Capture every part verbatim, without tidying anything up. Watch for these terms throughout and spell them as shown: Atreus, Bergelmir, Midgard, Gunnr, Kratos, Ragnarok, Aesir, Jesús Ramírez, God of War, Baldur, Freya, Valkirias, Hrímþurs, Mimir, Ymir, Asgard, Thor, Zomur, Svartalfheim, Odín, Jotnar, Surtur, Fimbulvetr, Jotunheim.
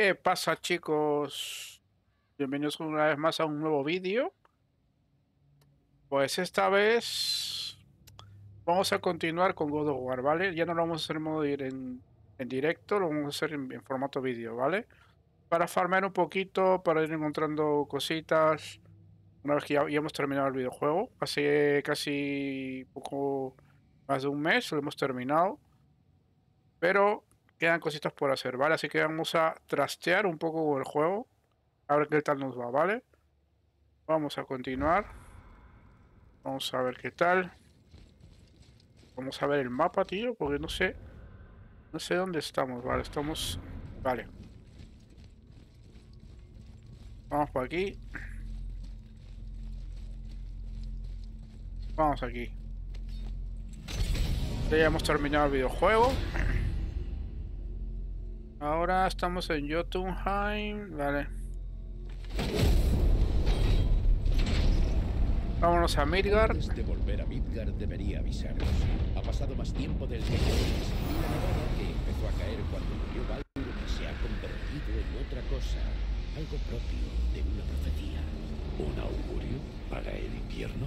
¿Qué pasa, chicos? Bienvenidos una vez más a un nuevo vídeo. Pues esta vez vamos a continuar con God of War, ¿vale? Ya no lo vamos a hacer en modo en, en directo, lo vamos a hacer en, en formato vídeo, ¿vale? Para farmear un poquito, para ir encontrando cositas. Una vez que ya, ya hemos terminado el videojuego, hace casi poco más de un mes lo hemos terminado. Pero quedan cositas por hacer, ¿vale? Así que vamos a trastear un poco el juego. A ver qué tal nos va, ¿vale? Vamos a continuar. Vamos a ver qué tal. Vamos a ver el mapa, tío, porque no sé... No sé dónde estamos, ¿vale? Estamos... Vale. Vamos por aquí. Vamos aquí. Ya hemos terminado el videojuego. Ahora estamos en Jotunheim, vale. Vámonos a Midgard. Antes de volver a Midgard debería avisaros. Ha pasado más tiempo del que creéis. Y la nevada que empezó a caer cuando murió Baldur se ha convertido en otra cosa, algo propio de una profecía. ¿Un augurio para el invierno?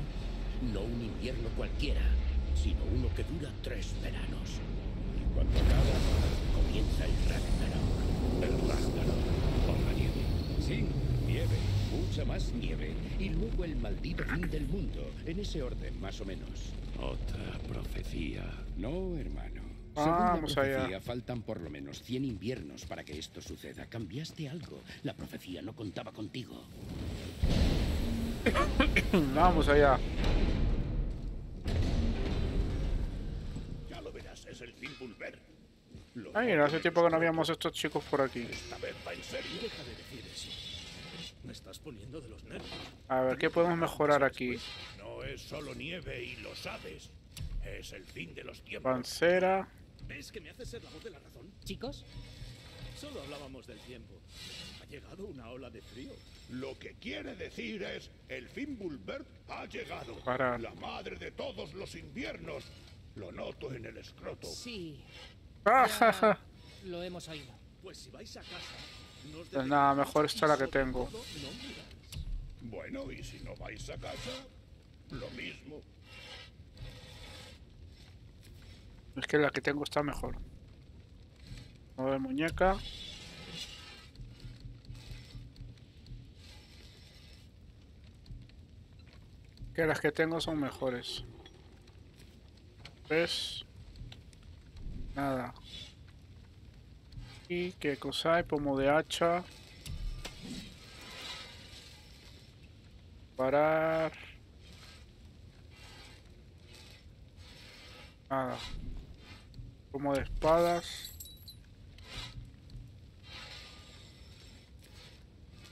No un invierno cualquiera, sino uno que dura tres veranos. Y cuando acaba... comienza el Ragnarok. El Ragnarok. Con la nieve. Sí, nieve. Mucha más nieve. Y luego el maldito fin del mundo. En ese orden, más o menos. Otra profecía. No, hermano. Ah, vamos allá. Faltan por lo menos cien inviernos para que esto suceda. Cambiaste algo. La profecía no contaba contigo. Vamos allá. Ya lo verás, es el Fimbulvetr. Ay, mira, hace tiempo que no habíamos estos chicos por aquí. A ver, ¿qué podemos mejorar aquí? No es solo nieve y lo sabes. Es el fin de los tiempos. Pancera. ¿Ves que me hace ser la voz de la razón? Chicos, solo hablábamos del tiempo. Ha llegado una ola de frío. Lo que quiere decir es el Fimbulvetr ha llegado. Para la madre de todos los inviernos. Lo noto en el escroto. Sí. Ya lo hemos oído. Pues si vais a casa, no pues nada, mejor está la que tengo. Bueno, y si no vais a casa, lo mismo. Es que la que tengo está mejor. A ver, muñeca. Que las que tengo son mejores. ¿Ves? Nada. ¿Y qué cosa hay? Pomo de hacha. Parar. Nada. Pomo de espadas.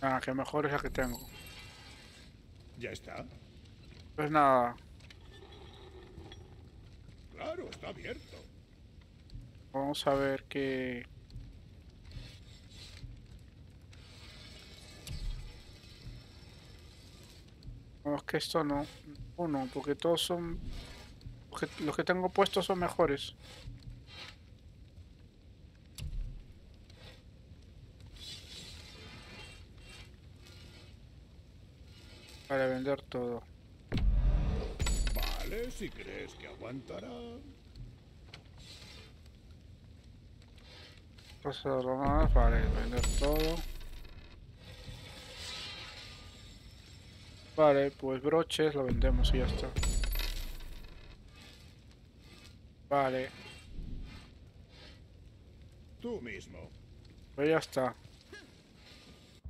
Ah, que mejor es la que tengo. Ya está. Pues nada. Claro, está abierto. Vamos a ver qué... No, es que esto no. Uno, porque todos son... Los que, los que tengo puestos son mejores. Para vender todo. Vale, si crees que aguantará... Pasarlo más, vale, vender todo. Vale, pues broches lo vendemos y ya está. Vale. Tú mismo. Pues ya está.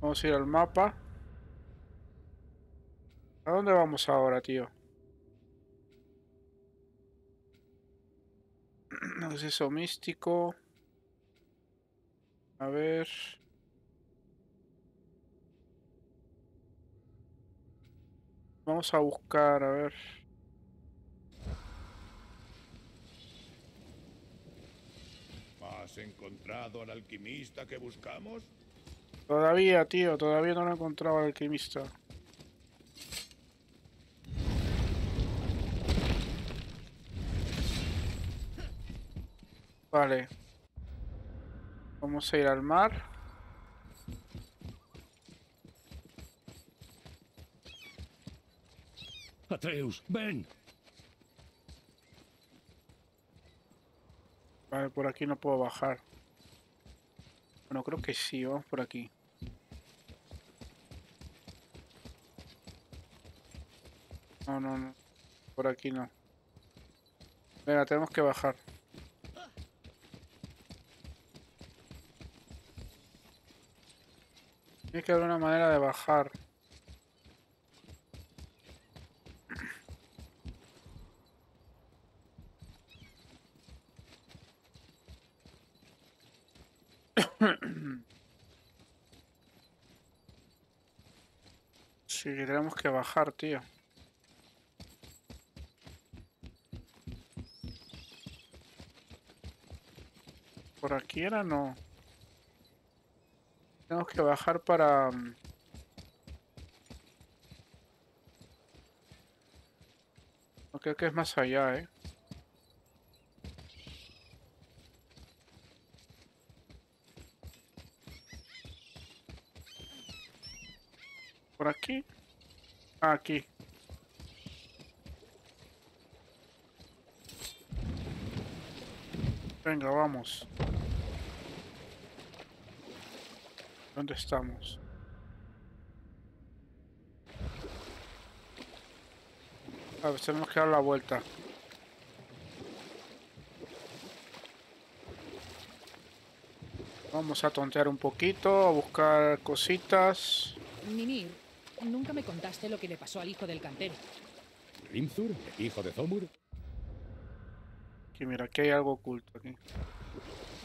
Vamos a ir al mapa. ¿A dónde vamos ahora, tío? No es eso místico. A ver... Vamos a buscar, a ver... ¿Has encontrado al alquimista que buscamos? Todavía, tío, todavía no lo he encontrado al alquimista. Vale. Vamos a ir al mar. Atreus, ven. Vale, por aquí no puedo bajar. Bueno, creo que sí, vamos por aquí. No, no, no. Por aquí no. Venga, tenemos que bajar. Tiene que haber una manera de bajar. Sí, que tenemos que bajar, tío. ¿Por aquí era? No. Tenemos que bajar para... No, creo que es más allá, ¿eh? ¿Por aquí? Ah, aquí. Venga, vamos. ¿Dónde estamos? A ver, tenemos que dar la vuelta. Vamos a tontear un poquito, a buscar cositas. Mimir, nunca me contaste lo que le pasó al hijo del cantero. Hrímþurs, hijo de Zomur. Que mira, aquí hay algo oculto aquí.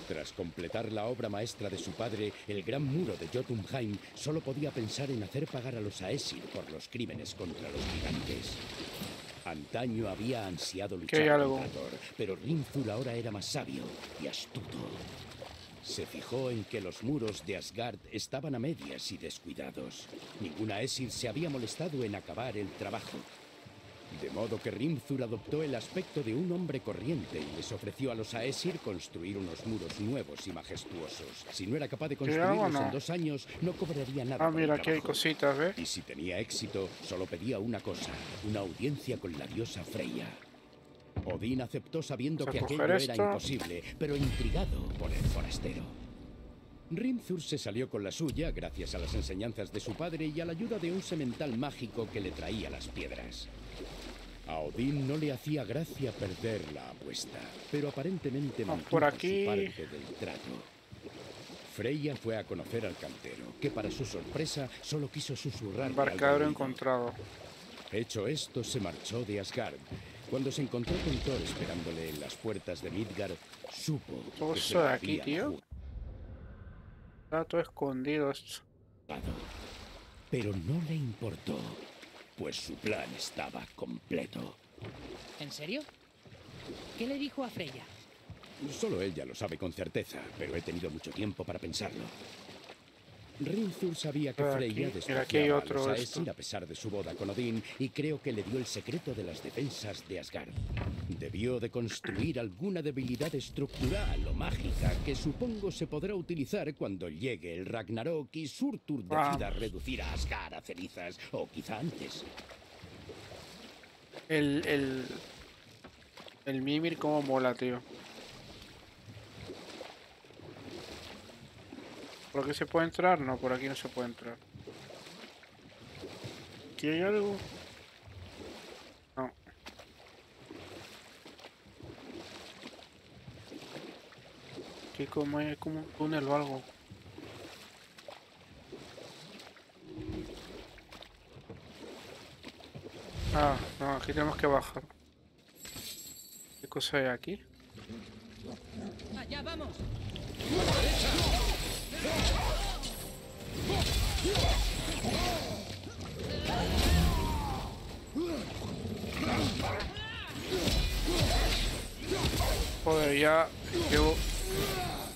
Tras completar la obra maestra de su padre, el gran muro de Jotunheim, solo podía pensar en hacer pagar a los Aesir por los crímenes contra los gigantes. Antaño había ansiado luchar contra Thor, pero Hrímþurs ahora era más sabio y astuto. Se fijó en que los muros de Asgard estaban a medias y descuidados. Ningún Aesir se había molestado en acabar el trabajo. De modo que Hrímþurs adoptó el aspecto de un hombre corriente y les ofreció a los Aesir construir unos muros nuevos y majestuosos. Si no era capaz de construirlos en dos años, no cobraría nada. Ah, mira, aquí hay cositas, ¿eh? Y si tenía éxito, solo pedía una cosa, una audiencia con la diosa Freya. Odín aceptó sabiendo que aquello era imposible, pero intrigado por el forastero. Hrímþurs se salió con la suya gracias a las enseñanzas de su padre y a la ayuda de un semental mágico que le traía las piedras. A Odín no le hacía gracia perder la apuesta, pero aparentemente mantuvo por aquí su parte del trato. Freya fue a conocer al cantero, que para su sorpresa solo quiso susurrar. Embarcadero encontrado. Hecho esto, se marchó de Asgard. Cuando se encontró con Thor esperándole en las puertas de Midgard, supo todo que se aquí, tío. Está todo escondido esto. Pero no le importó, pues su plan estaba completo. ¿En serio? ¿Qué le dijo a Freya? Solo ella lo sabe con certeza, pero he tenido mucho tiempo para pensarlo. Hrímþurs sabía que Freya despreciaba a los Aesir a pesar de su boda con Odín y creo que le dio el secreto de las defensas de Asgard. Debió de construir alguna debilidad estructural o mágica que supongo se podrá utilizar cuando llegue el Ragnarok y Surtur decida reducir a Asgard a cenizas, o quizá antes. El... el... el Mimir como mola, tío. ¿Por aquí se puede entrar? No, por aquí no se puede entrar. ¿Aquí hay algo? No. Aquí como hay como un túnel o algo. Ah, no, aquí tenemos que bajar. ¿Qué cosa hay aquí? ¡Allá vamos! Joder, ya llevo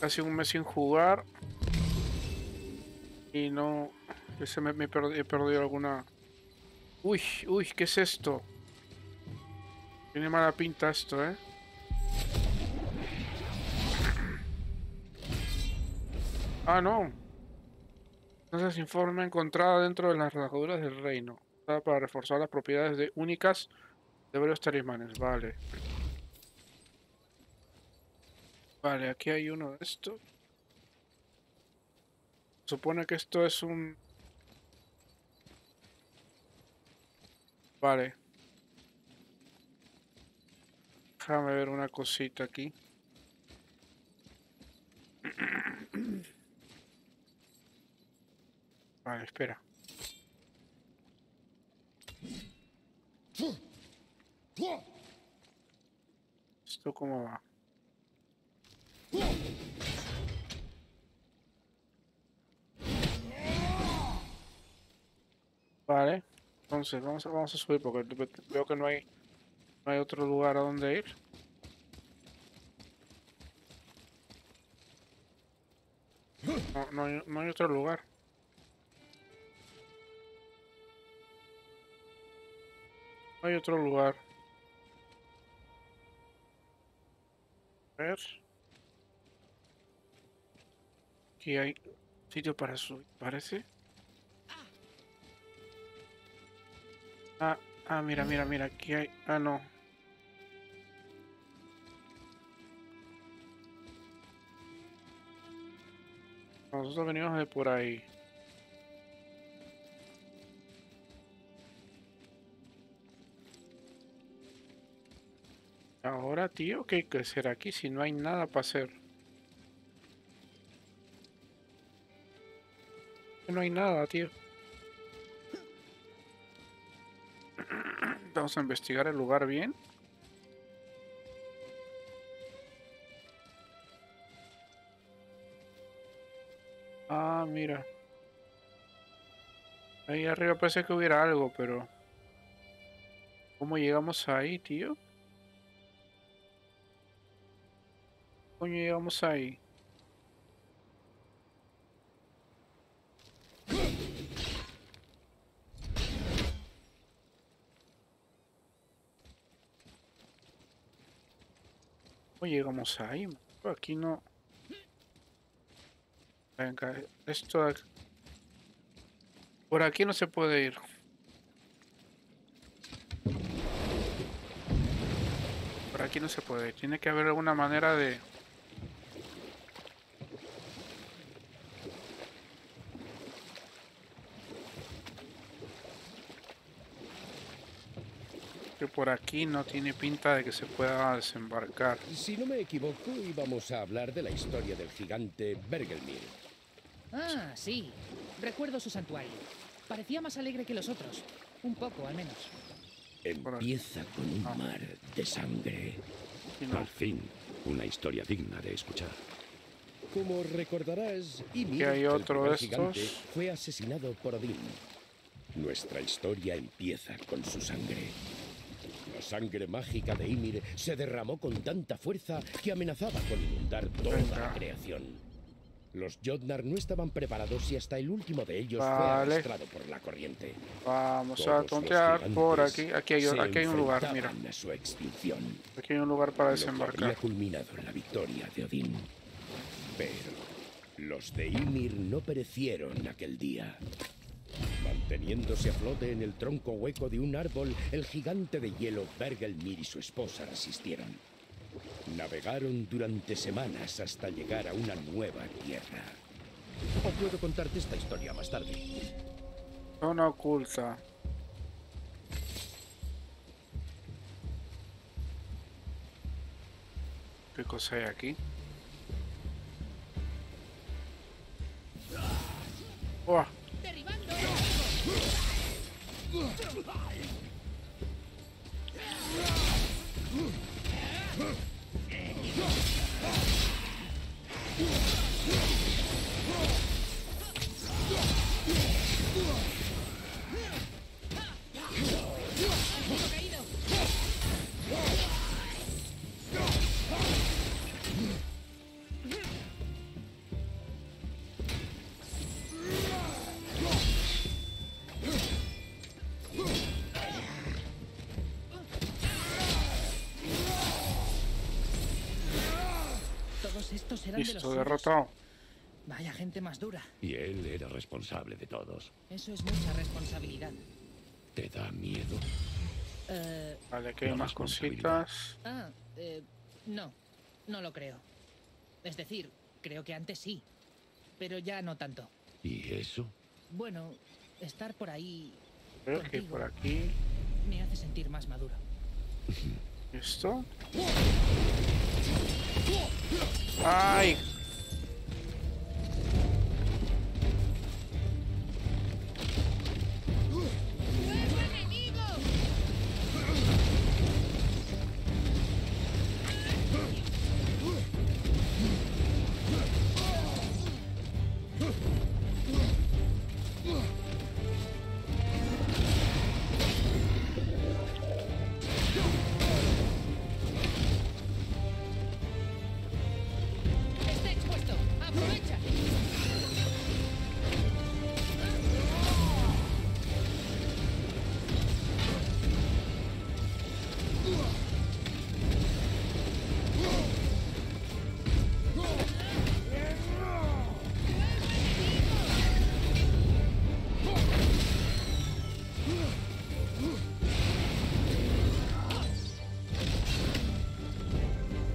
casi un mes sin jugar y no... Ese me, me perd, he perdido alguna... Uy, uy, ¿qué es esto? Tiene mala pinta esto, ¿eh? Ah, no. Entonces informe encontrada dentro de las rasgaduras del reino. para reforzar las propiedades de únicas de varios talismanes. Vale. Vale, aquí hay uno de estos. Supone que esto es un... Vale. Déjame ver una cosita aquí. Vale, espera. ¿Esto cómo va? Vale, entonces vamos a, vamos a subir porque veo que no hay, no hay otro lugar a donde ir. No, no, hay, no hay otro lugar. No hay otro lugar. A ver. Aquí hay sitio para subir, parece. Ah, ah, mira, mira, mira, aquí hay... Ah, no. Nosotros venimos de por ahí. Ahora, tío, ¿qué hay que hacer aquí si no hay nada para hacer? No hay nada, tío. Vamos a investigar el lugar bien. Ah, mira. Ahí arriba parece que hubiera algo, pero... ¿Cómo llegamos ahí, tío? ¿Cómo llegamos ahí? Llegamos ahí, aquí no. Venga, esto aquí. Por aquí no se puede ir. Por aquí no se puede ir. Tiene que haber alguna manera de... Que por aquí no tiene pinta de que se pueda desembarcar. Si no me equivoco, íbamos a hablar de la historia del gigante Bergelmir. Ah, sí. Recuerdo su santuario. Parecía más alegre que los otros. Un poco, al menos. Empieza con un ah. mar de sangre. No. Al fin, una historia digna de escuchar. Como recordarás, Ymir, hay otro de estos, fue asesinado por Odín. Nuestra historia empieza con su sangre. La sangre mágica de Ymir se derramó con tanta fuerza que amenazaba con inundar toda Venga. la creación. Los Jotnar no estaban preparados y hasta el último de ellos vale. fue arrastrado por la corriente. Vamos Todos a tontear por aquí. Aquí hay, aquí hay un lugar, mira. Su extinción. Aquí hay un lugar para desembarcar. Había culminado la victoria de Odín. Pero los de Ymir no perecieron aquel día. Manteniéndose a flote en el tronco hueco de un árbol, el gigante de hielo Bergelmir y su esposa resistieron. Navegaron durante semanas hasta llegar a una nueva tierra. O puedo contarte esta historia más tarde. Zona oculta. ¿Qué cosa hay aquí? ¡Oh! Listo, derrotado. Vaya gente más dura. Y él era responsable de todos. Eso es mucha responsabilidad. ¿Te da miedo? Eh, vale, aquí hay más cositas. Ah, eh, no, no lo creo. Es decir, creo que antes sí, pero ya no tanto. ¿Y eso? Bueno, estar por ahí... Creo contigo, que por aquí... Me hace sentir más maduro. ¿Esto? ¡Ay!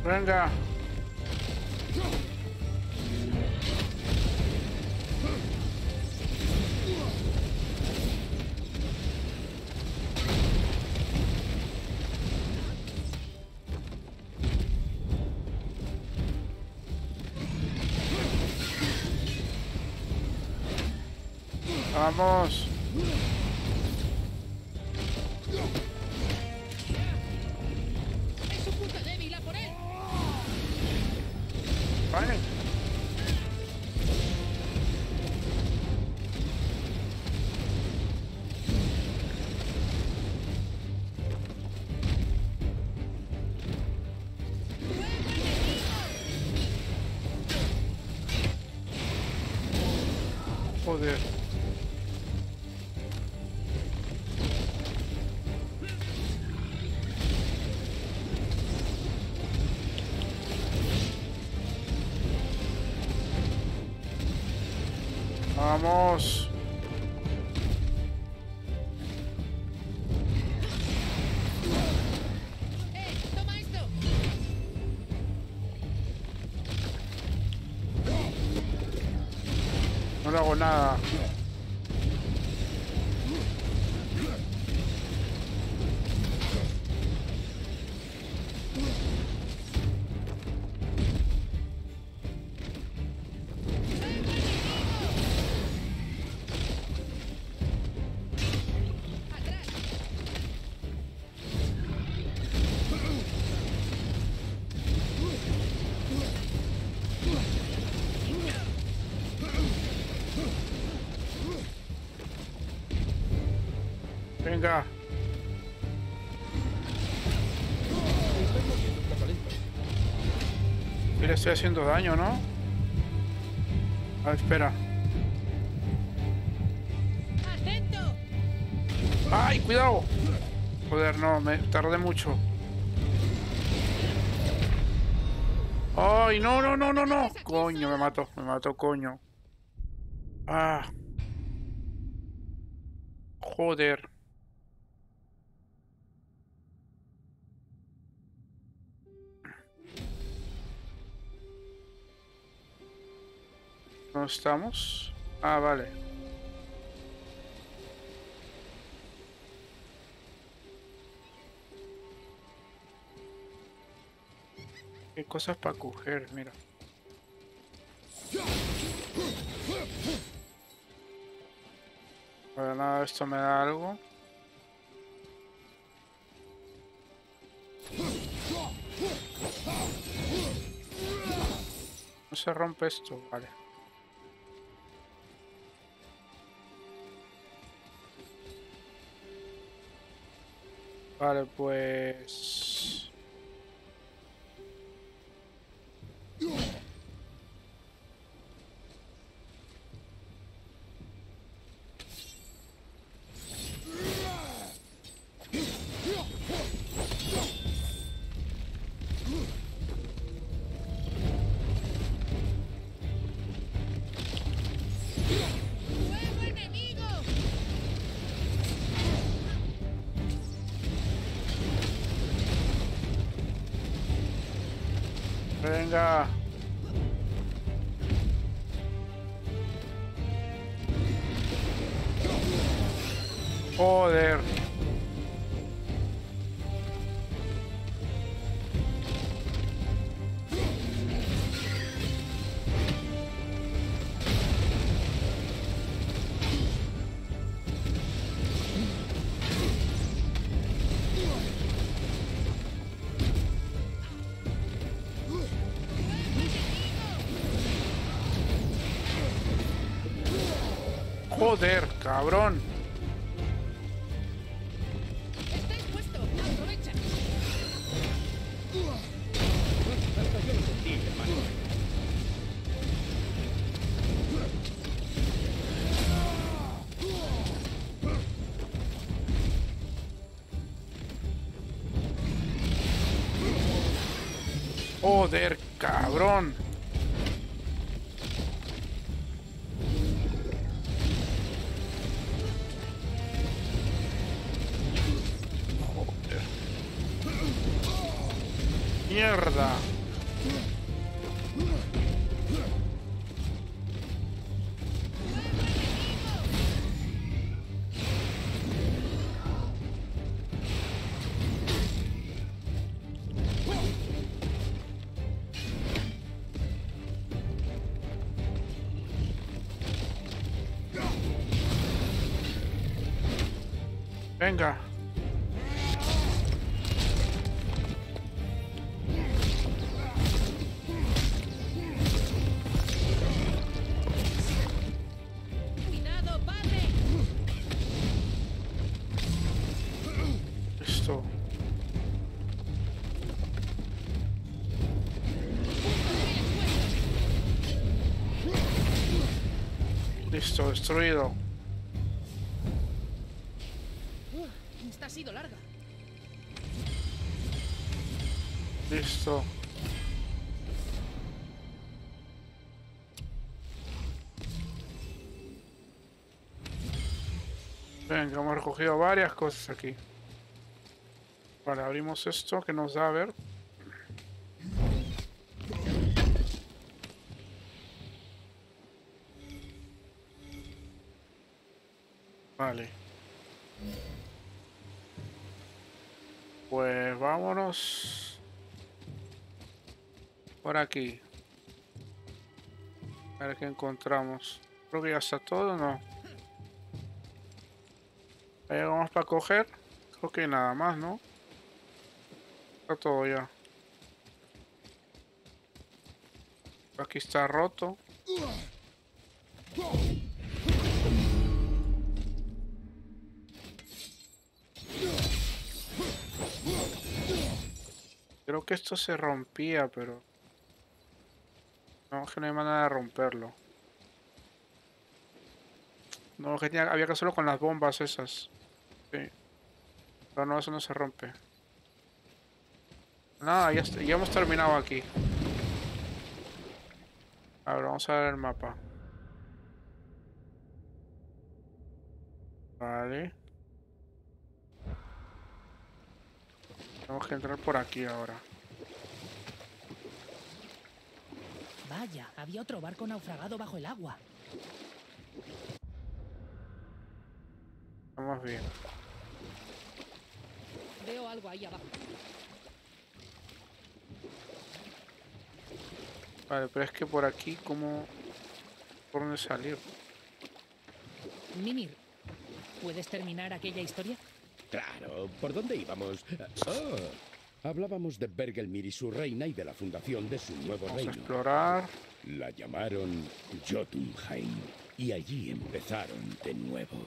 Venga. Vamos. Vamos. Hey, toma esto. No le hago nada. Venga. Y le estoy haciendo daño, ¿no? A ver, espera. ¡Ay, cuidado! Joder, no, me tardé mucho. ¡Ay, no, no, no, no, no! Coño, me mató, me mató, coño. Ah. Joder. ¿Dónde estamos? Ah, vale. Qué cosas para coger, mira. Para nada, esto me da algo. No se rompe esto, vale. Vale, pues... Venga. Joder. Joder, cabrón. Está expuesto, aprovecha. Joder, cabrón. Mierda. Venga. Listo, destruido. Uh, esta ha sido larga. Listo. Venga, hemos recogido varias cosas aquí. Vale, abrimos esto que nos da a ver. Vale. Pues vámonos por aquí. A ver qué encontramos. Creo que ya está todo, ¿no? Ahí vamos para coger. Creo que nada más, ¿no? Está todo ya. Aquí está roto. Creo que esto se rompía, pero... No, es que no hay manera de romperlo. No, es que tenía... había que hacerlo con las bombas esas. Sí. Pero no, eso no se rompe. Nada, ya, ya hemos terminado aquí. A ver, vamos a ver el mapa. Vale. Tenemos que entrar por aquí ahora. Vaya, había otro barco naufragado bajo el agua. Vamos bien. Veo algo ahí abajo. Vale, pero es que por aquí, ¿cómo? ¿Por dónde salir? Mimir, ¿puedes terminar aquella historia? Claro, ¿por dónde íbamos? Oh, hablábamos de Bergelmir y su reina y de la fundación de su nuevo Vamos reino. A explorar. La llamaron Jotunheim y allí empezaron de nuevo.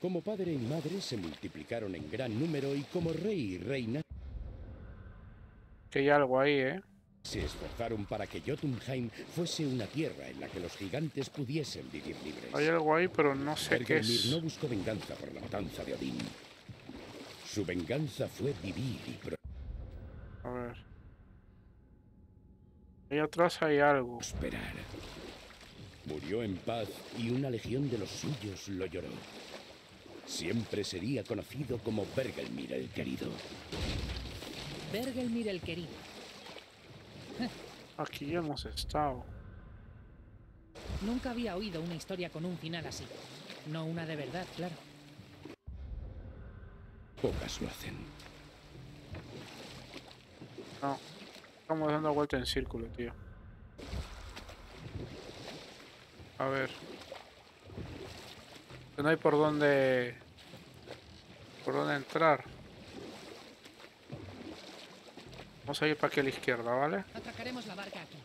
Como padre y madre se multiplicaron en gran número y como rey y reina... Que hay algo ahí, ¿eh? Se esforzaron para que Jotunheim fuese una tierra en la que los gigantes pudiesen vivir libres. Hay algo ahí, pero no sé qué es. Bergelmir no buscó venganza por la matanza de Odín. Su venganza fue vivir y pro... A ver... Ahí atrás hay algo. Prosperar. Murió en paz y una legión de los suyos lo lloró. Siempre sería conocido como Bergelmir el Querido. Bergelmir el Querido. Aquí ya hemos estado. Nunca había oído una historia con un final así. No una de verdad, claro. Pocas lo hacen. No. Estamos dando vuelta en círculo, tío. A ver. No hay por dónde... por dónde entrar. Vamos a ir para aquí a la izquierda, ¿vale? Atracaremos la barca aquí.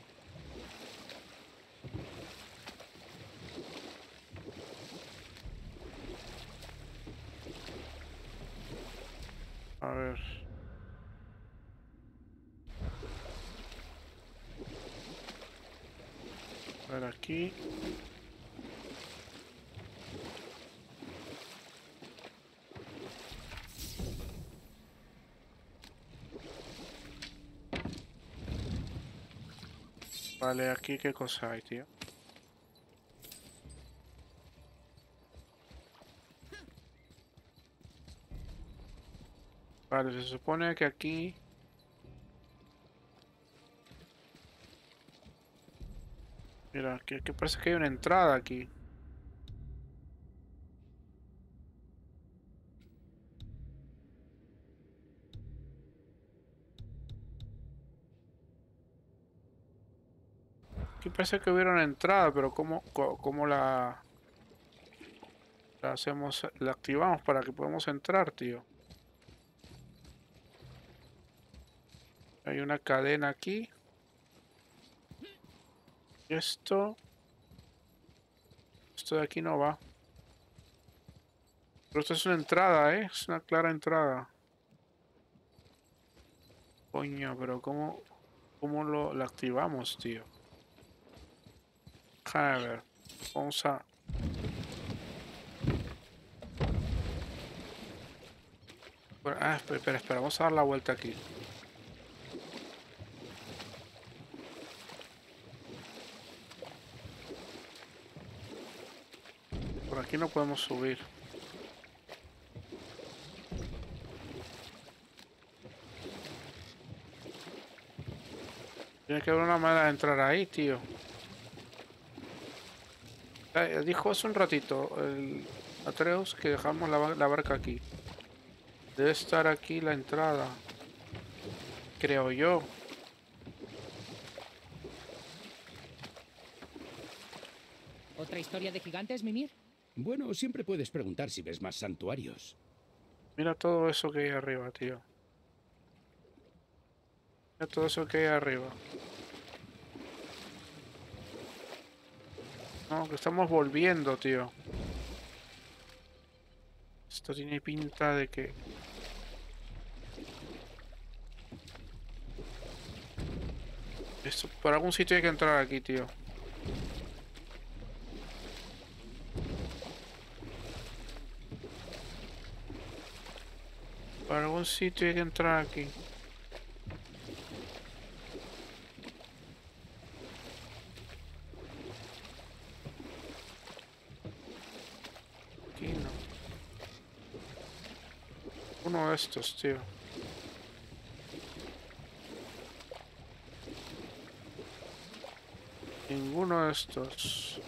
A ver. A ver aquí. Vale, aquí qué cosa hay, tío. Vale, se supone que aquí... Mira, que, que parece que hay una entrada aquí. Parece que hubiera una entrada, pero ¿cómo, cómo la, la hacemos, la activamos para que podamos entrar, tío? Hay una cadena aquí. Esto. Esto de aquí no va. Pero esto es una entrada, ¿eh? Es una clara entrada. Coño, pero ¿cómo, cómo lo, la activamos, tío? A ver, vamos a... Ah, espera, espera, espera, vamos a dar la vuelta aquí. Por aquí no podemos subir. Tiene que haber una manera de entrar ahí, tío. Dijo hace un ratito el Atreus que dejamos la, la barca aquí. Debe estar aquí la entrada. Creo yo. ¿Otra historia de gigantes, Mimir? Bueno, siempre puedes preguntar si ves más santuarios. Mira todo eso que hay arriba, tío. Mira todo eso que hay arriba. No, que estamos volviendo, tío. Esto tiene pinta de que... Esto, por algún sitio hay que entrar aquí, tío. Por algún sitio hay que entrar aquí. Estos, tío. Ninguno de estos.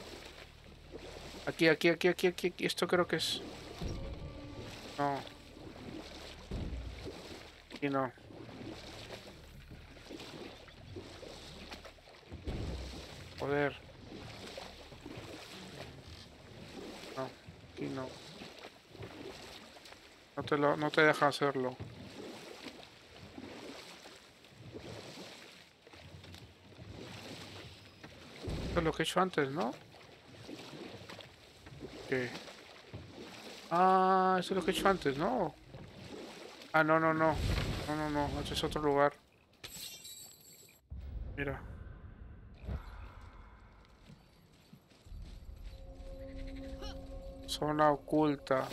Aquí, aquí, aquí, aquí, aquí, aquí. Esto creo que es... No. Aquí no. Joder. No, aquí no. No te, lo, no te deja hacerlo. Esto es lo que he hecho antes, ¿no? ¿Qué? Ah, eso es lo que he hecho antes, ¿no? Ah, no, no, no. No, no, no. Este es otro lugar. Mira. Zona oculta.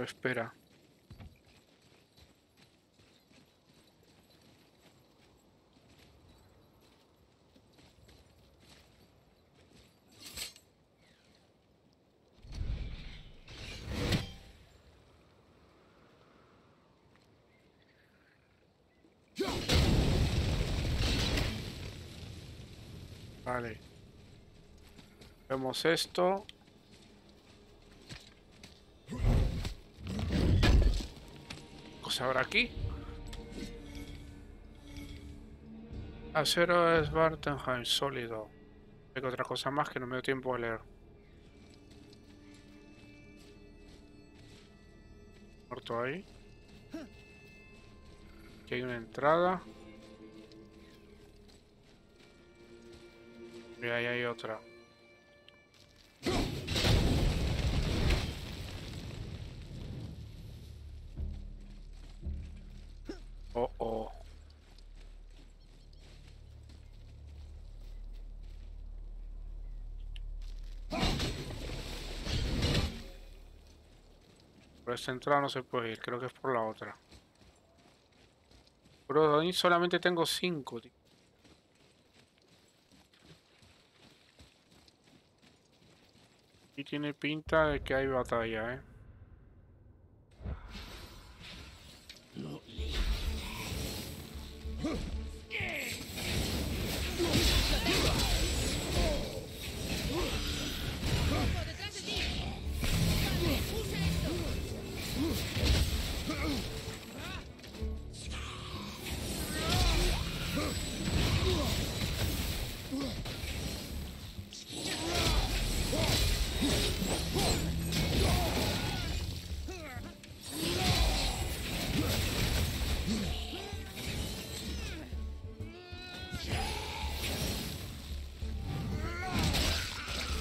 Espera. Vale. Vemos esto. Cosa habrá aquí. Acero es Svartalfheim, sólido. Hay otra cosa más que no me dio tiempo a leer. Muerto ahí. Aquí hay una entrada. Y ahí hay otra. Oh, oh. Por esta entrada no se puede ir, creo que es por la otra. Pero Odín solamente tengo cinco, tío. Y tiene pinta de que hay batalla, eh.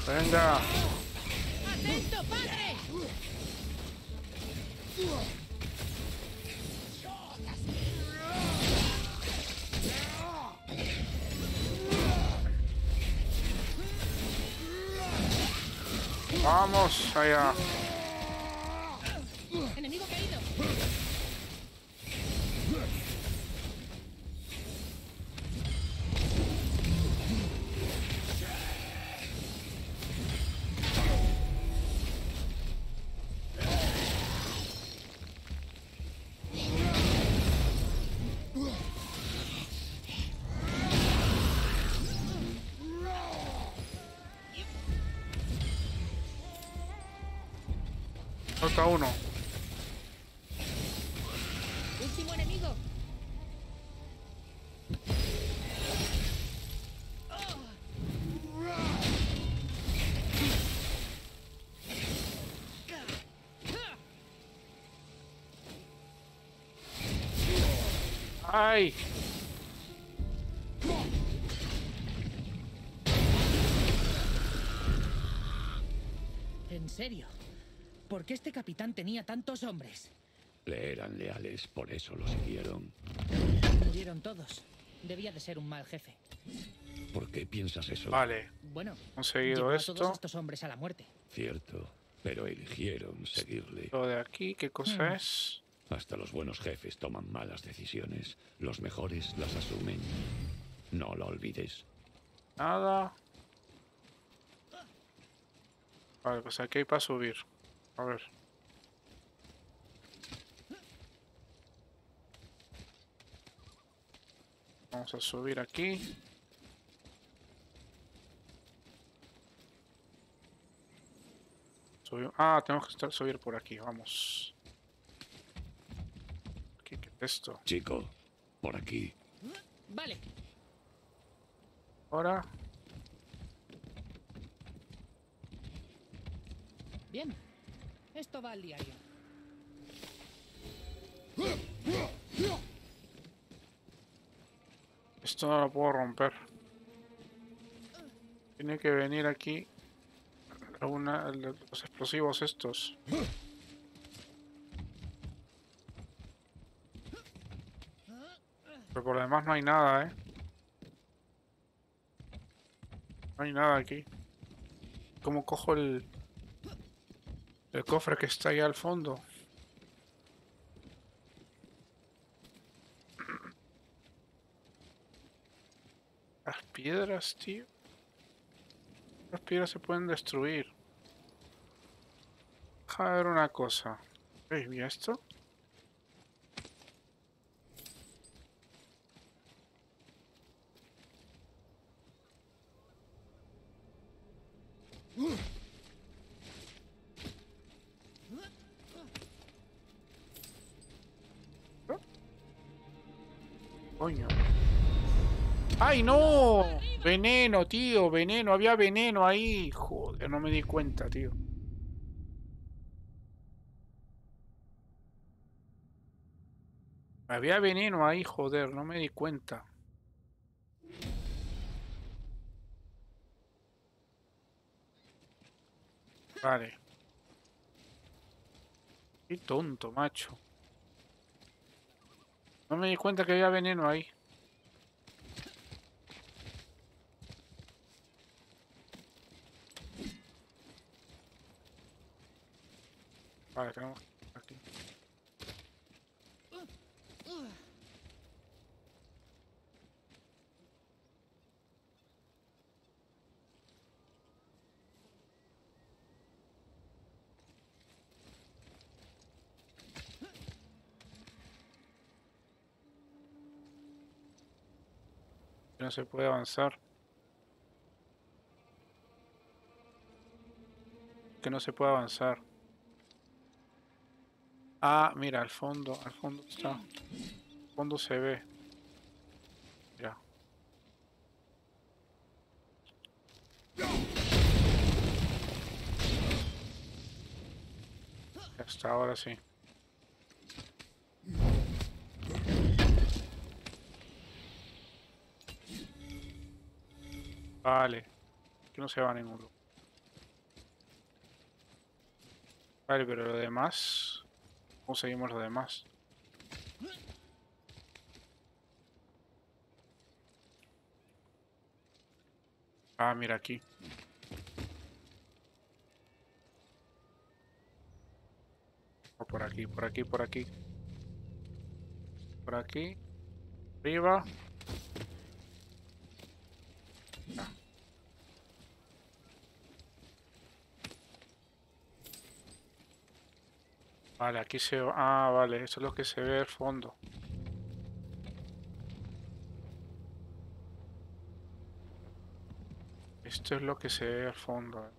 Venga. Atento, padre. Vamos allá. Enemigo caído. Falta uno. Último enemigo. Ay. ¿En serio? ¿Por qué este capitán tenía tantos hombres? Le eran leales, por eso lo siguieron. Murieron todos. Debía de ser un mal jefe. ¿Por qué piensas eso? Vale. Bueno, conseguido esto. Todos estos hombres a la muerte. Cierto, pero eligieron seguirle. Lo de aquí, ¿qué cosa hmm. es? Hasta los buenos jefes toman malas decisiones. Los mejores las asumen. No lo olvides. Nada. Vale, pues aquí hay para subir. A ver. Vamos a subir aquí. Subimos. Ah, tenemos que estar, subir por aquí, vamos. ¿Qué, qué es esto? Chico, por aquí. Vale. Ahora. Bien. Esto va al diario. Esto no lo puedo romper. Tiene que venir aquí una, los explosivos estos. Pero por lo demás no hay nada, ¿eh? No hay nada aquí. ¿Cómo cojo el... el cofre que está ahí al fondo? Las piedras, tío. Las piedras se pueden destruir. Deja de ver una cosa. ¿Veis? Mira esto. Coño. ¡Ay, no! Veneno, tío, veneno. Había veneno ahí. Joder, no me di cuenta, tío. Había veneno ahí, joder, no me di cuenta. Vale. Qué tonto, macho. No me di cuenta que había veneno ahí. Vale, tenemos aquí. No se puede avanzar. Que no se puede avanzar. Ah, mira, al fondo, al fondo está. Al fondo se ve. Mira. Hasta ahora sí. Vale, que no se va a ninguno. Vale, pero lo demás... ¿Cómo seguimos lo demás? Ah, mira aquí. O por aquí, por aquí, por aquí. Por aquí. Arriba. Ah. Vale, aquí se... Ah, vale, eso es lo que se ve al fondo. Esto es lo que se ve al fondo. Eh.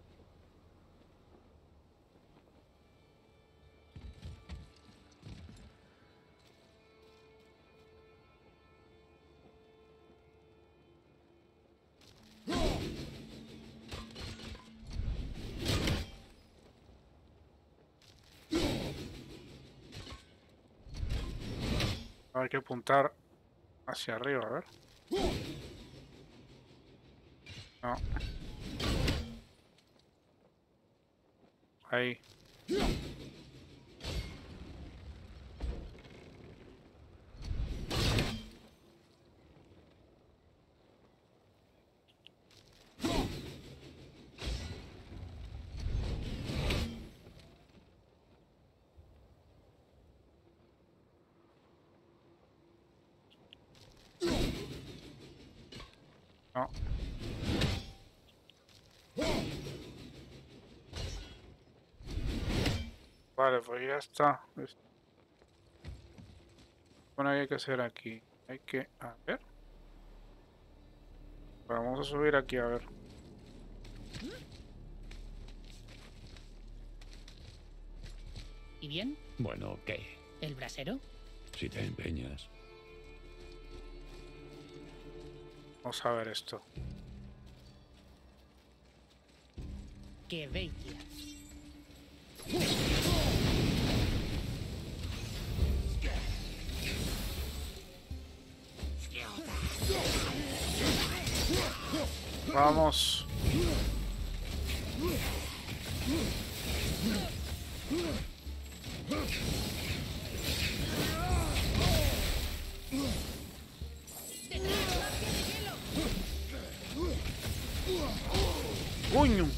Hay que apuntar hacia arriba, a ver. No. Ahí. Vale, pues ya está. Bueno, hay que hacer aquí. Hay que... A ver. Bueno, vamos a subir aquí, a ver. ¿Y bien? Bueno, ok. ¿El brasero? Si te empeñas. Vamos a ver esto. ¡Qué bella! Vamos. ¡Coño!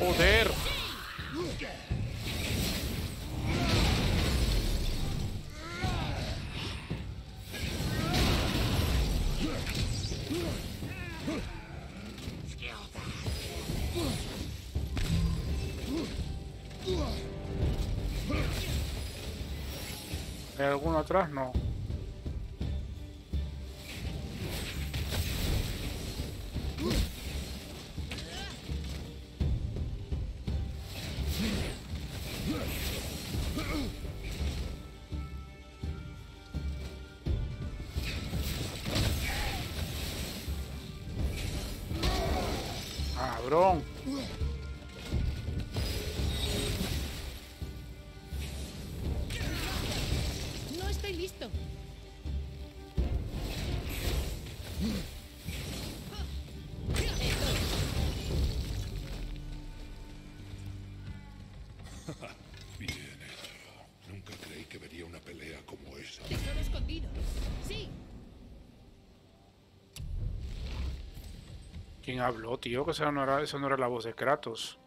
Joder. ¿Hay alguno atrás? No. Cabrón. No estoy listo. Bien hecho. Nunca creí que vería una pelea como esa. Tesoro escondido. Sí. ¿Quién habló, tío? Que esa no era, esa no era la voz de Kratos.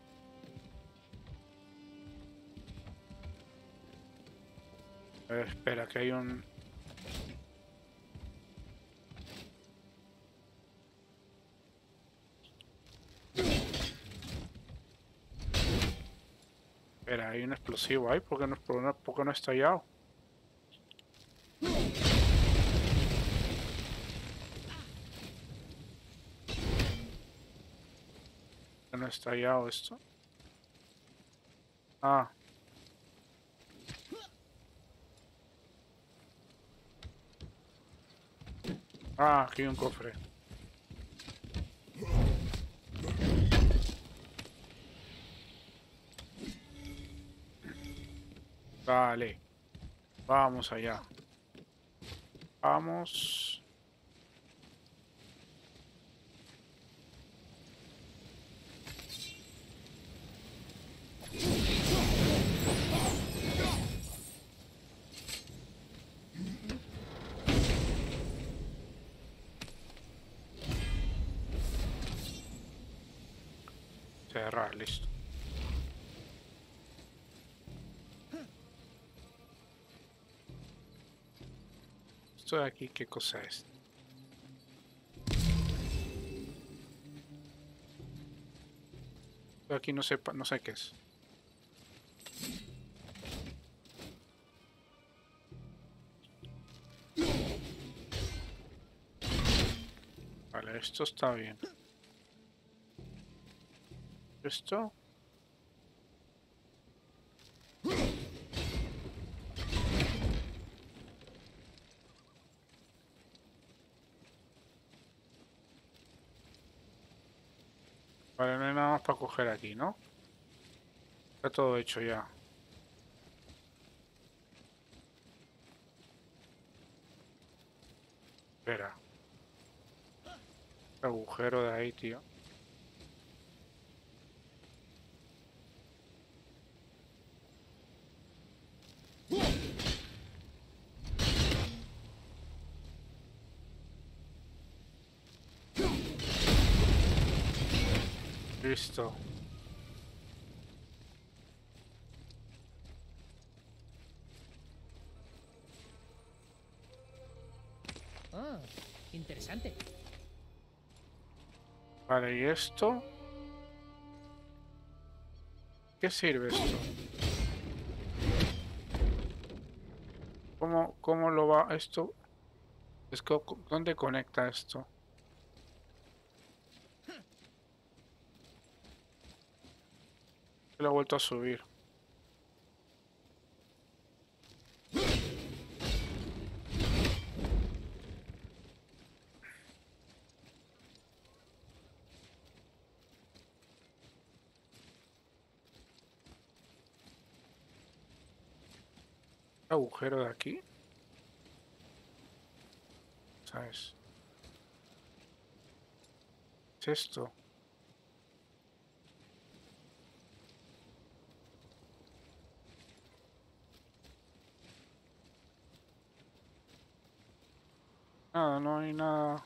A ver, espera, que hay un... Espera, hay un explosivo ahí, porque no, porque no ha estallado. No ha estallado esto. Ah. Ah, aquí hay un cofre. Vale. Vamos allá. Vamos. Cerrar, listo. Esto de aquí, ¿qué cosa es? Esto de aquí no sé, no sé qué es. Vale, esto está bien. Esto. Vale, no hay nada más para coger aquí, ¿no? Está todo hecho ya. Espera. El agujero de ahí, tío. Listo. Ah, interesante. Vale, ¿y esto? ¿Qué sirve esto? ¿Cómo, cómo lo va esto? Es que, ¿dónde conecta esto? Lo ha vuelto a subir. Agujero de aquí, ¿sabes? ¿Qué es esto? Nada, no hay nada.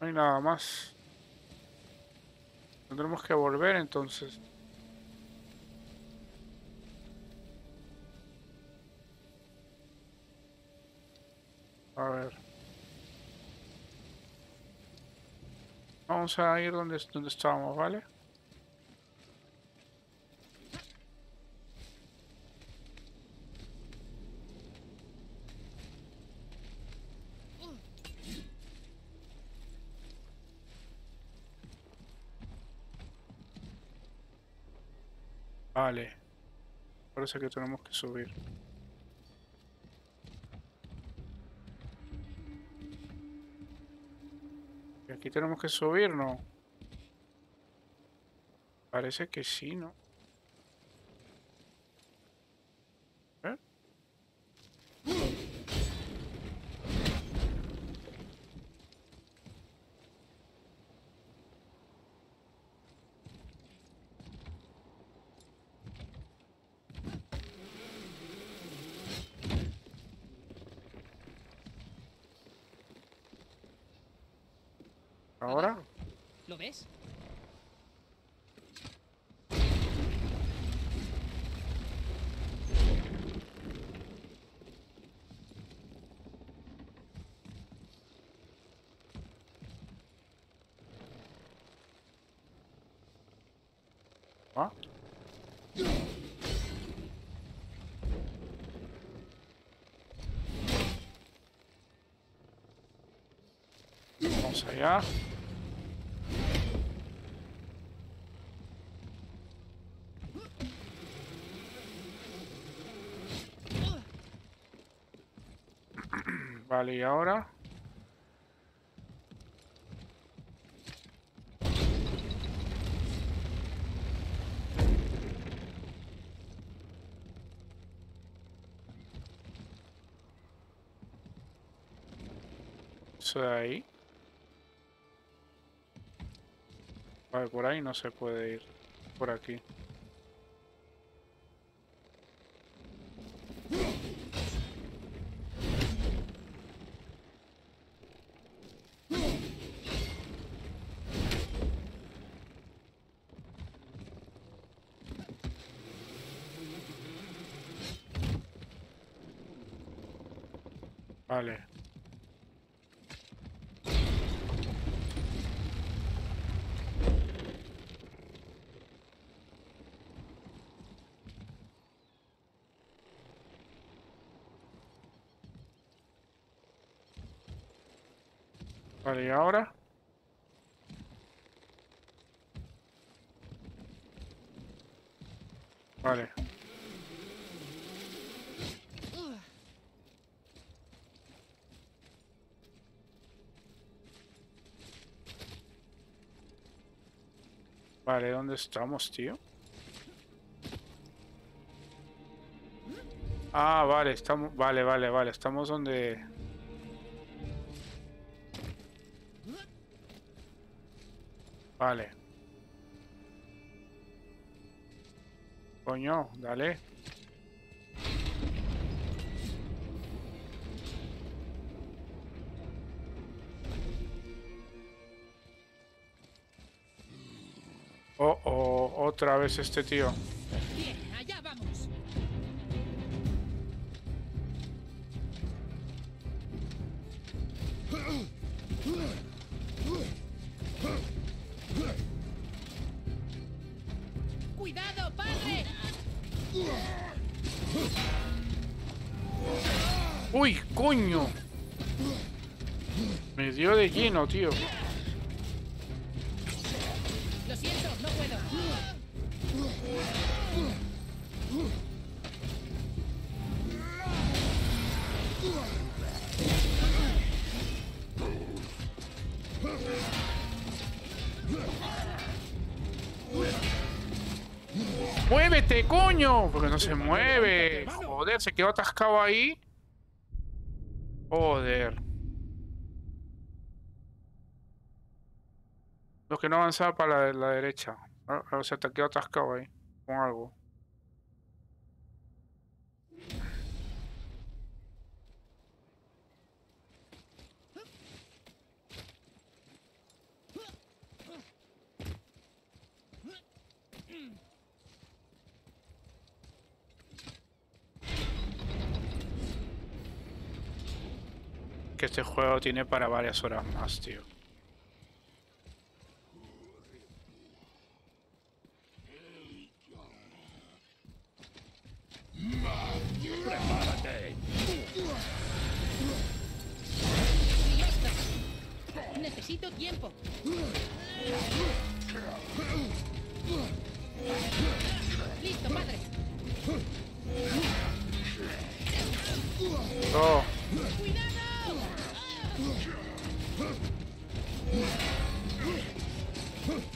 No hay nada más. Tendremos que volver entonces. A ver. Vamos a ir donde, donde estábamos, ¿vale? Vale. Parece que tenemos que subir. ¿Y aquí tenemos que subir, no? Parece que sí, ¿no? ¿Eh? ¿Ahora? ¿Lo ves? ¿Ah? Vamos allá. Vale, y ahora... de ahí. Vale, por ahí no se puede ir. Por aquí. Vale. Vale, ¿y ahora? Vale. Vale, ¿dónde estamos, tío? Ah, vale, estamos... Vale, vale, vale, estamos donde... Vale. Coño, dale. Oh, oh, otra vez este tío. Bien, allá vamos. ¡Uy, coño! Me dio de lleno, tío. Lo siento, no puedo. ¡Muévete, coño! Porque no se mueve. Joder, se quedó atascado ahí. Joder. Los que no avanzaba para la, la derecha. O sea, te quedó atascado ahí. Con algo. Que este juego tiene para varias horas más, tío. Prepárate. Y ya está. Necesito tiempo. Listo. No.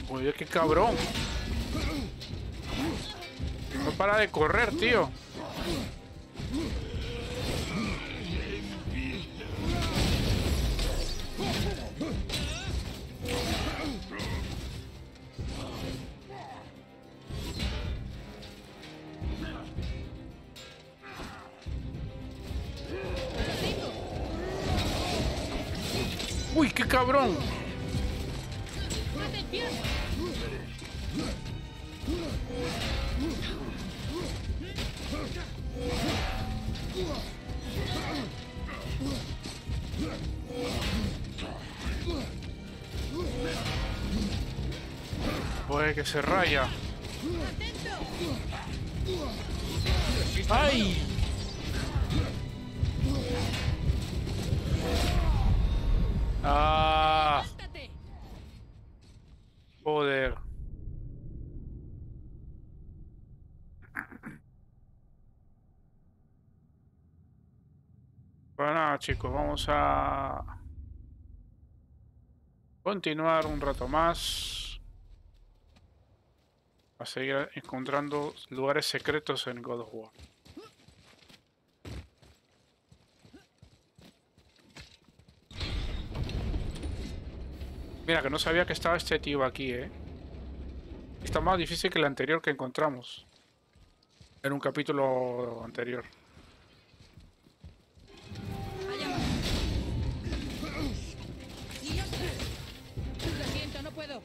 Oye, qué cabrón. No para de correr, tío. Uy, qué cabrón. Pues que se raya. ¡Ay! Ah. Joder. Bueno, nada, chicos, vamos a continuar un rato más. A seguir encontrando lugares secretos en God of War. Mira, que no sabía que estaba este tío aquí, eh. Está más difícil que el anterior que encontramos. En un capítulo anterior. Lo siento, no puedo.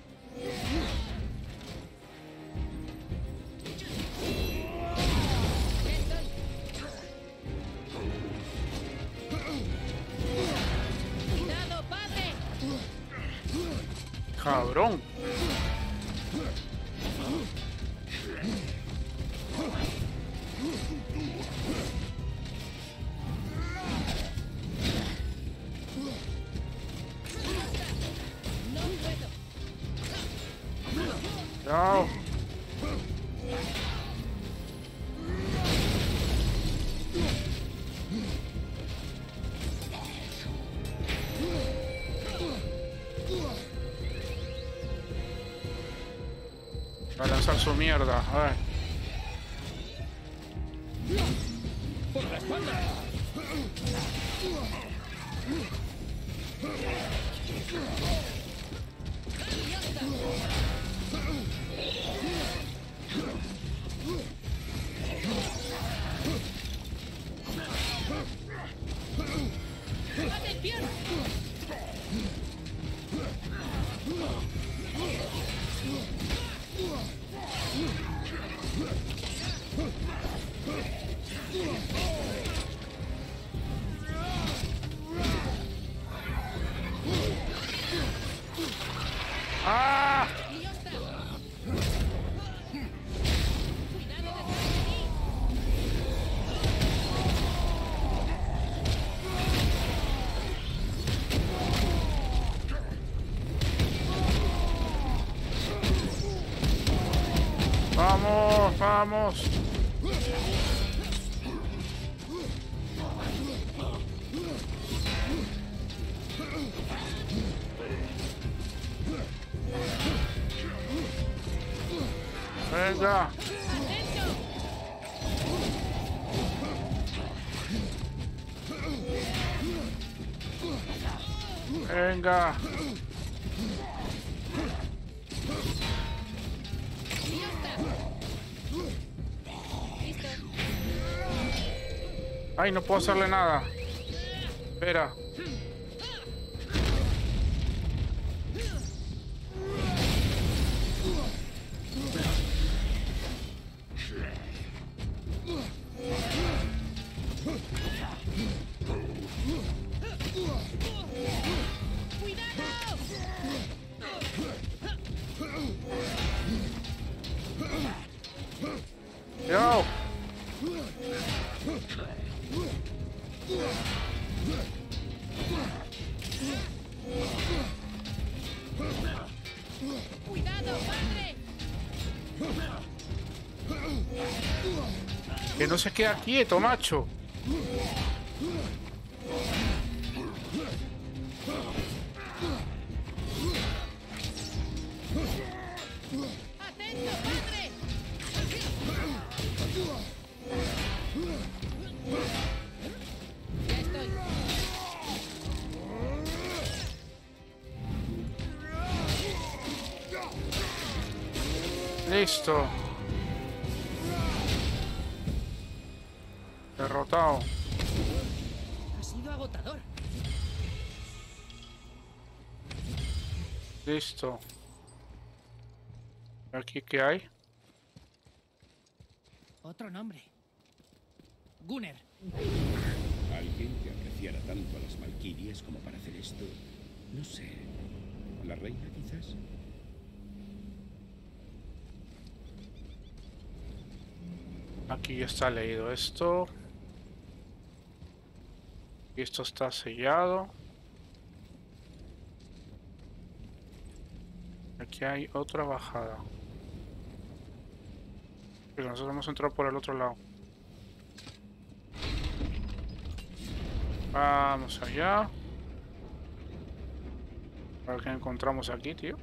Cabrón. No. Va a lanzar su mierda, a ver. Por la espalda. ¡Ah! Vamos, vamos. Venga. Venga. Ay, no puedo hacerle nada. Espera. Yo. Cuidado, padre. Que no se queda quieto, macho. Listo. Derrotado. Ha sido agotador. Listo. ¿Aquí qué hay? Otro nombre. Gunnr. Alguien que apreciara tanto a las Valkirias como para hacer esto. No sé. ¿La reina quizás? Aquí ya está leído esto. Esto está sellado. Aquí hay otra bajada. Pero nosotros hemos entrado por el otro lado. Vamos allá. A ver qué encontramos aquí, tío.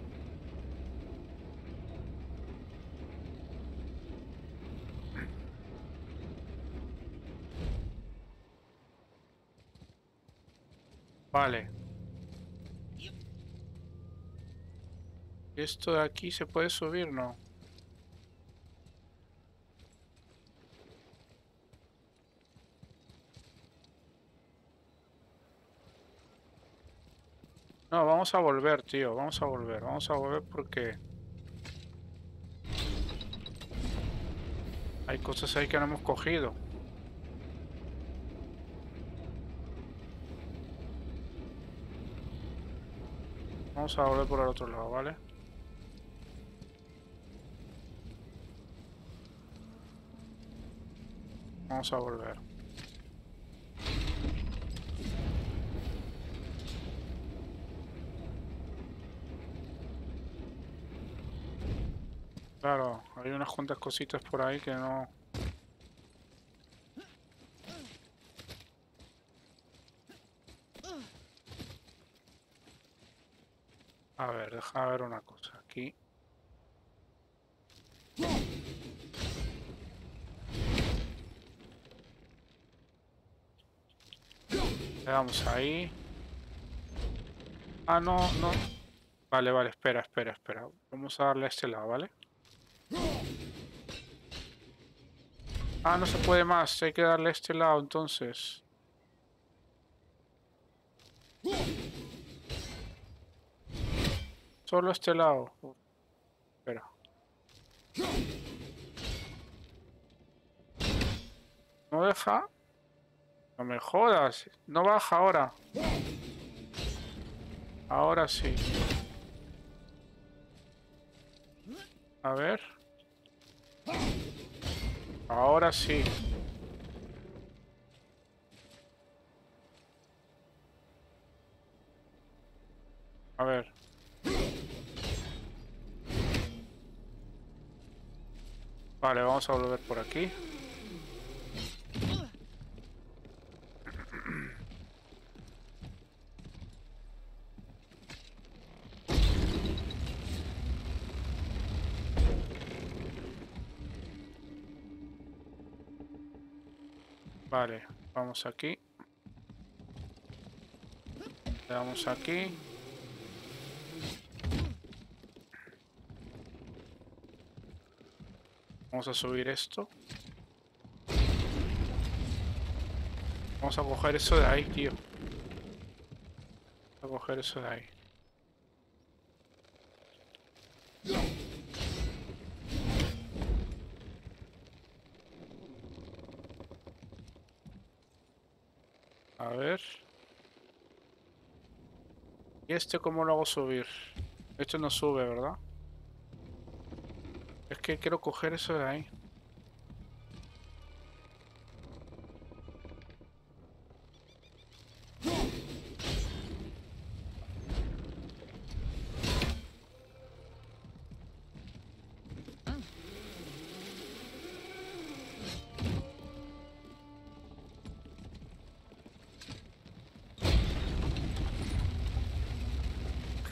Vale. Esto de aquí se puede subir, ¿no? No, vamos a volver, tío. Vamos a volver. Vamos a volver porque... hay cosas ahí que no hemos cogido. Vamos a volver por el otro lado, ¿vale? Vamos a volver. Claro, hay unas cuantas cositas por ahí que no... A ver, deja ver una cosa aquí. Le damos ahí. Ah, no, no. Vale, vale, espera, espera, espera. Vamos a darle a este lado, ¿vale? Ah, no se puede más. Hay que darle a este lado, entonces. Solo este lado. Uh, espera. ¿No deja? No me jodas. No baja ahora. Ahora sí. A ver. Ahora sí. A ver. Vale, vamos a volver por aquí. Vale, vamos aquí. Le damos aquí. Vamos a subir esto. Vamos a coger eso de ahí, tío. Vamos a coger eso de ahí. A ver. ¿Y este cómo lo hago subir? Este no sube, ¿verdad? Es que quiero coger eso de ahí.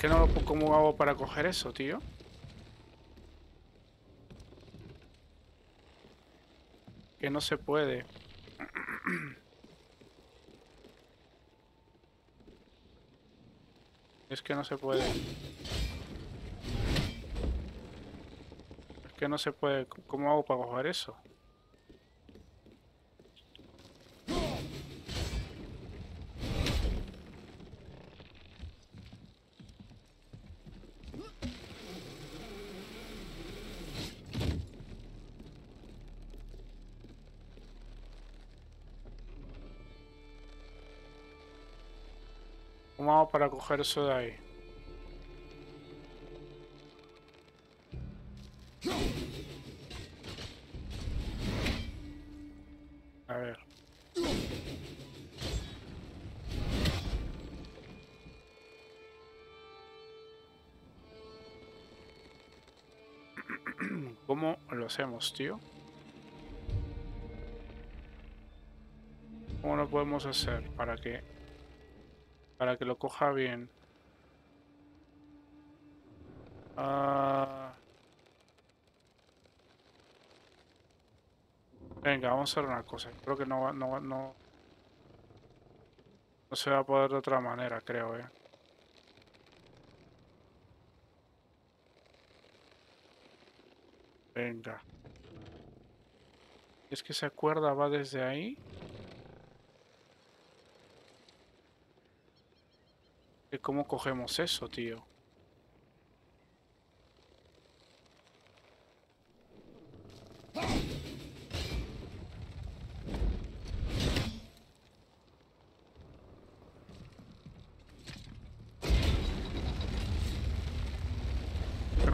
que no, ¿cómo hago para coger eso, tío? Que no se puede. Es que no se puede. Es que no se puede. ¿Cómo hago para coger eso? Vamos para coger eso de ahí. A ver. ¿Cómo lo hacemos, tío? ¿Cómo lo podemos hacer para que... para que lo coja bien? Uh... Venga, vamos a hacer una cosa. Creo que no, no, no, no se va a poder de otra manera, creo, eh. Venga. Es que esa cuerda va desde ahí. ¿Cómo cogemos eso, tío? Pero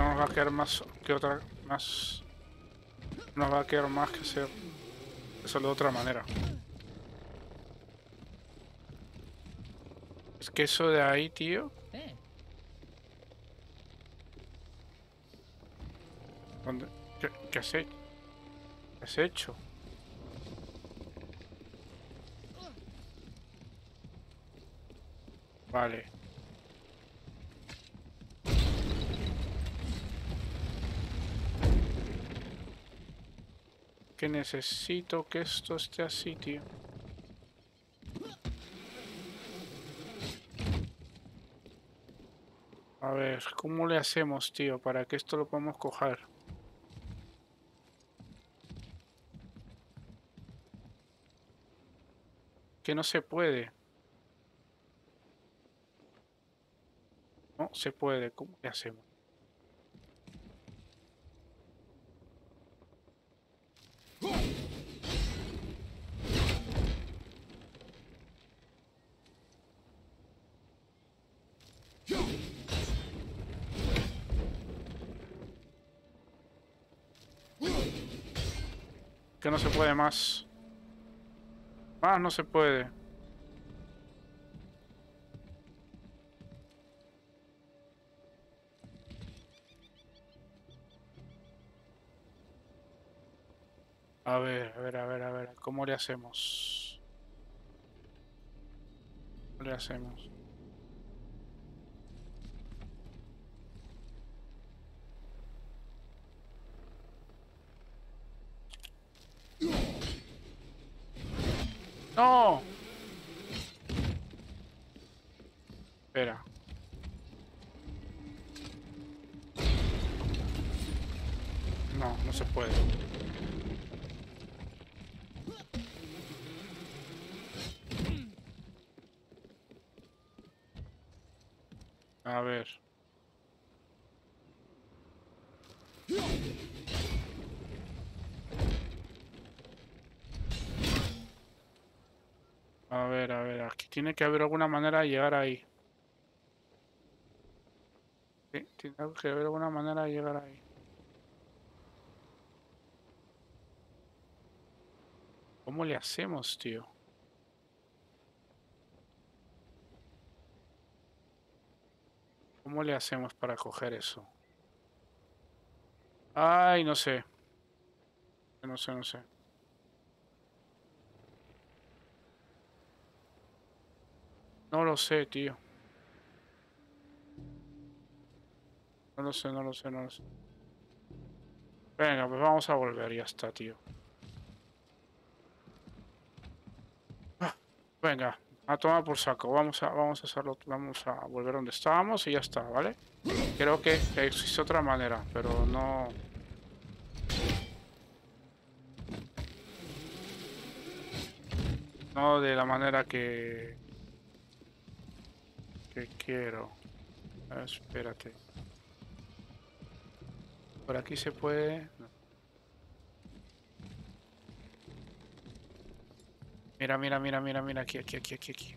nos va a quedar más que otra... más... nos va a quedar más que hacer eso de otra manera. Que eso de ahí, tío. ¿Dónde? ¿Qué, qué has hecho? ¿Qué has hecho? Vale. Que necesito que esto esté así, tío. A ver, ¿cómo le hacemos, tío? Para que esto lo podamos coger. Que no se puede. No se puede. ¿Cómo le hacemos? Que no se puede más. Más no se puede. A ver, a ver, a ver, a ver. ¿Cómo le hacemos? ¿Cómo le hacemos? ¡No! Espera. No, no se puede. A ver. A ver, a ver, aquí tiene que haber alguna manera de llegar ahí. Sí, tiene que haber alguna manera de llegar ahí. ¿Cómo le hacemos, tío? ¿Cómo le hacemos para coger eso? Ay, no sé. No sé, no sé. No lo sé, tío. No lo sé, no lo sé, no lo sé. Venga, pues vamos a volver, ya está, tío. Ah, venga, a tomar por saco. Vamos a, vamos a hacerlo, vamos a volver donde estábamos y ya está, ¿vale? Creo que, que existe otra manera, pero no... No de la manera que... Que quiero. Ah, espérate. Por aquí se puede... No. Mira, mira, mira, mira, mira, aquí, aquí, aquí, aquí, aquí.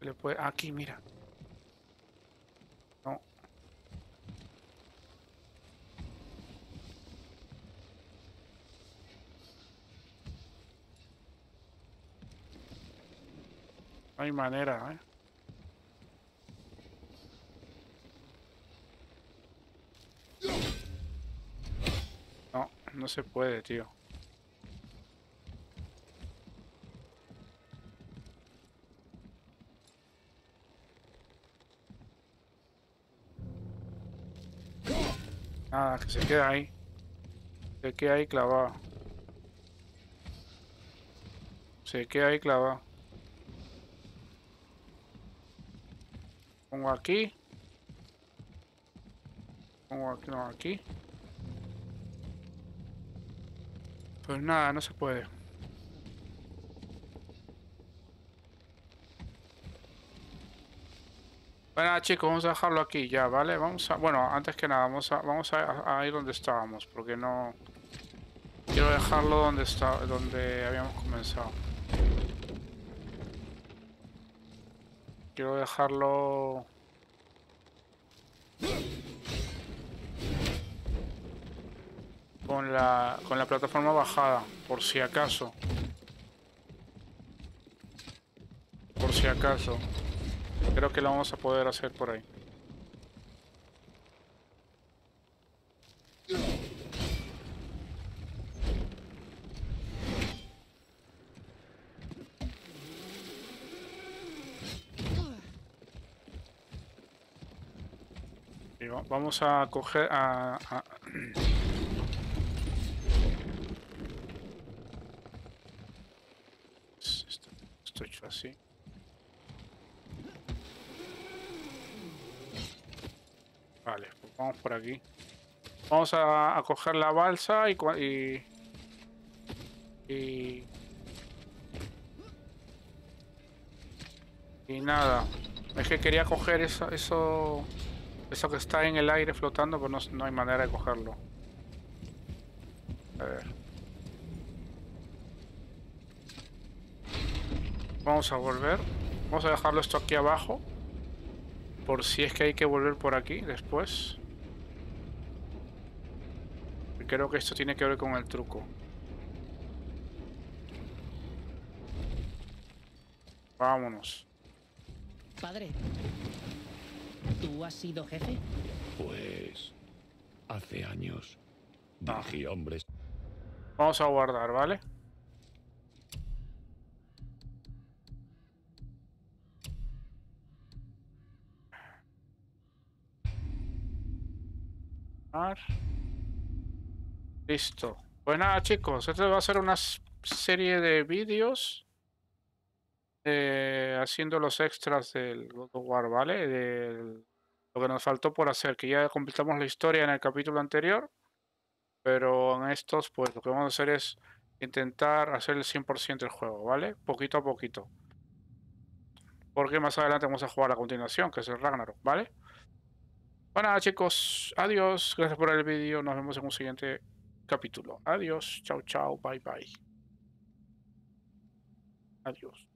Le puede... Aquí, mira. No. No hay manera, ¿eh? No, no se puede, tío. Nada, que se queda ahí. Se queda ahí clavado. Se queda ahí clavado. Pongo aquí. Pongo aquí, no, aquí. Pues nada, no se puede. Bueno, chicos, vamos a dejarlo aquí ya, ¿vale? Vamos a... Bueno, antes que nada, vamos a, vamos a, a ir donde estábamos, porque no... Quiero dejarlo donde está, donde habíamos comenzado. Quiero dejarlo... Con la, con la plataforma bajada, por si acaso. Por si acaso. Creo que lo vamos a poder hacer por ahí. Vamos a coger a, a... Esto, esto hecho así. Vale, pues vamos por aquí. Vamos a, a coger la balsa y, y... Y... Y nada. Es que quería coger eso... eso... Eso que está en el aire flotando, pero no, no hay manera de cogerlo. A ver. Vamos a volver. Vamos a dejarlo esto aquí abajo. Por si es que hay que volver por aquí después. Creo que esto tiene que ver con el truco. Vámonos. Padre. ¿Tú has sido jefe? Pues... hace años. Dirigí hombres. Vamos a guardar, ¿vale? Listo. Pues nada, chicos. Esto va a ser una serie de vídeos. Eh, haciendo los extras del God of War, ¿vale? De lo que nos faltó por hacer, que ya completamos la historia en el capítulo anterior, pero en estos, pues lo que vamos a hacer es intentar hacer el cien por ciento del juego, ¿vale? Poquito a poquito. Porque más adelante vamos a jugar a continuación, que es el Ragnarok, ¿vale? Bueno, chicos, adiós. Gracias por ver el vídeo. Nos vemos en un siguiente capítulo. Adiós. Chao, chao. Bye, bye. Adiós.